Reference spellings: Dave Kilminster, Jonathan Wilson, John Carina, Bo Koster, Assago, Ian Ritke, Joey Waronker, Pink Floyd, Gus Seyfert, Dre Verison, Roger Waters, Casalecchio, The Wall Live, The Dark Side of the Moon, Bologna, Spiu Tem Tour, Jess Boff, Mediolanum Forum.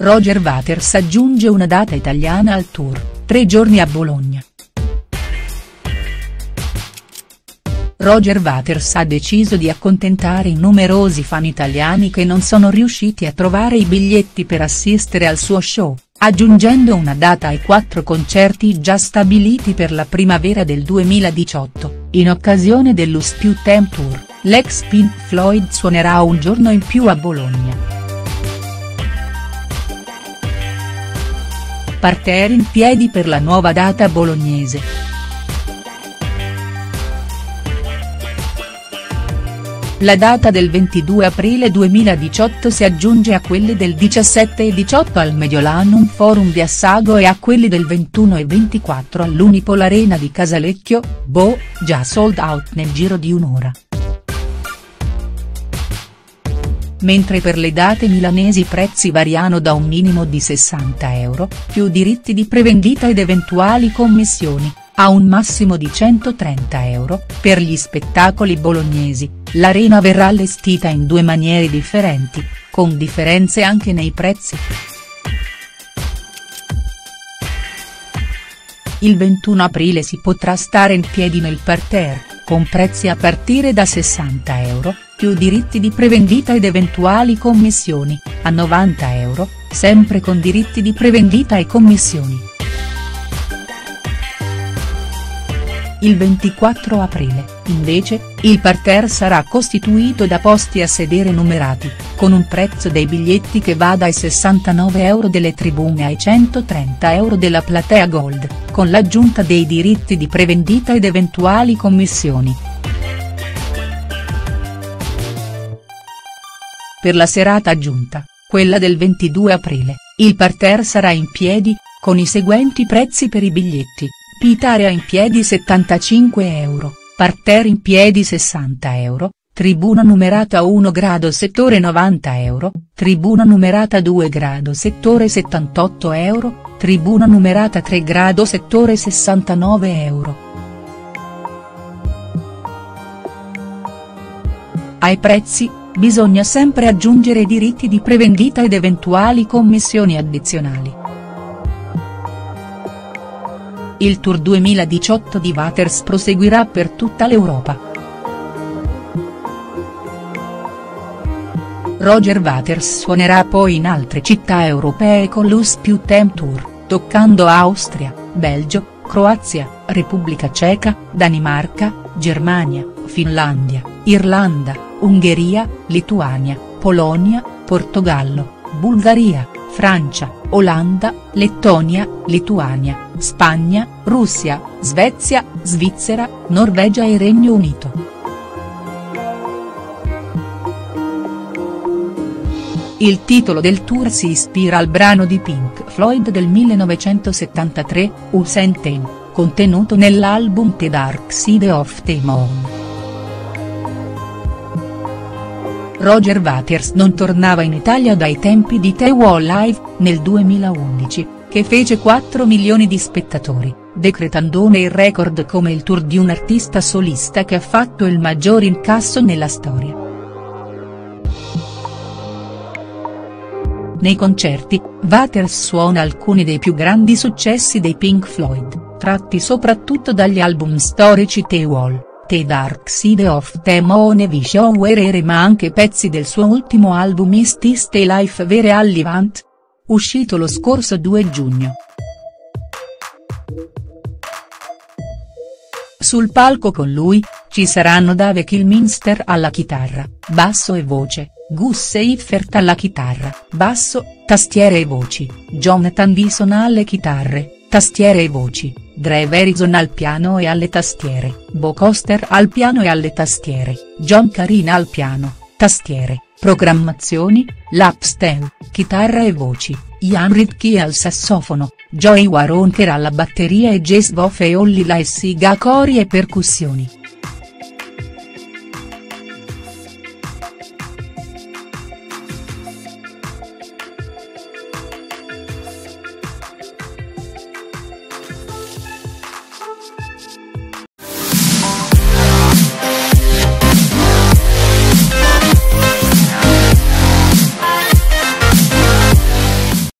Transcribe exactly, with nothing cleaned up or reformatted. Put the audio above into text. Roger Waters aggiunge una data italiana al tour, tre giorni a Bologna. Roger Waters ha deciso di accontentare i numerosi fan italiani che non sono riusciti a trovare i biglietti per assistere al suo show, aggiungendo una data ai quattro concerti già stabiliti per la primavera del duemiladiciotto, in occasione dello Spiu Tem Tour. L'ex Pink Floyd suonerà un giorno in più a Bologna. Parterre in piedi per la nuova data bolognese. La data del ventidue aprile duemiladiciotto si aggiunge a quelle del diciassette e diciotto al Mediolanum Forum di Assago e a quelli del ventuno e ventiquattro all'Unipol Arena di Casalecchio, Bo, già sold out nel giro di un'ora. Mentre per le date milanesi i prezzi variano da un minimo di sessanta euro, più diritti di prevendita ed eventuali commissioni, a un massimo di centotrenta euro, per gli spettacoli bolognesi, l'arena verrà allestita in due maniere differenti, con differenze anche nei prezzi. Il ventuno aprile si potrà stare in piedi nel parterre, con prezzi a partire da sessanta euro, più diritti di prevendita ed eventuali commissioni, a novanta euro, sempre con diritti di prevendita e commissioni. Il ventiquattro aprile, invece, il parterre sarà costituito da posti a sedere numerati, con un prezzo dei biglietti che va dai sessantanove euro delle tribune ai centotrenta euro della platea Gold, con l'aggiunta dei diritti di prevendita ed eventuali commissioni. Per la serata aggiunta, quella del ventidue aprile, il parterre sarà in piedi, con i seguenti prezzi per i biglietti, pit area in piedi settantacinque euro, parterre in piedi sessanta euro, tribuna numerata uno grado settore novanta euro, tribuna numerata due grado settore settantotto euro, tribuna numerata tre grado settore sessantanove euro. Ai prezzi, bisogna sempre aggiungere i diritti di prevendita ed eventuali commissioni addizionali. Il tour duemiladiciotto di Waters proseguirà per tutta l'Europa. Roger Waters suonerà poi in altre città europee con lo Spiu Tem Tour, toccando Austria, Belgio, Croazia, Repubblica Ceca, Danimarca, Germania, Finlandia, Irlanda, Ungheria, Lituania, Polonia, Portogallo, Bulgaria, Francia, Olanda, Lettonia, Lituania, Spagna, Russia, Svezia, Svizzera, Norvegia e Regno Unito. Il titolo del tour si ispira al brano di Pink Floyd del millenovecentosettantatré, U Sentin, contenuto nell'album The Dark Side of the Moon. Roger Waters non tornava in Italia dai tempi di The Wall Live, nel duemilaundici, che fece quattro milioni di spettatori, decretandone il record come il tour di un artista solista che ha fatto il maggior incasso nella storia. Nei concerti, Waters suona alcuni dei più grandi successi dei Pink Floyd, tratti soprattutto dagli album storici The Wall, The Dark Side of the Moon e Vision Were, ma anche pezzi del suo ultimo album Is This the Life We Are Living?, uscito lo scorso due giugno. Sul palco con lui, ci saranno Dave Kilminster alla chitarra, basso e voce, Gus Seyfert alla chitarra, basso, tastiere e voci, Jonathan Wilson alle chitarre, tastiere e voci, Dre Verison al piano e alle tastiere, Bo Koster al piano e alle tastiere, John Carina al piano, tastiere, programmazioni, lap stand, chitarra e voci, Ian Ritke al sassofono, Joey Waronker alla batteria e Jess Boff e Olli la e siga cori e percussioni.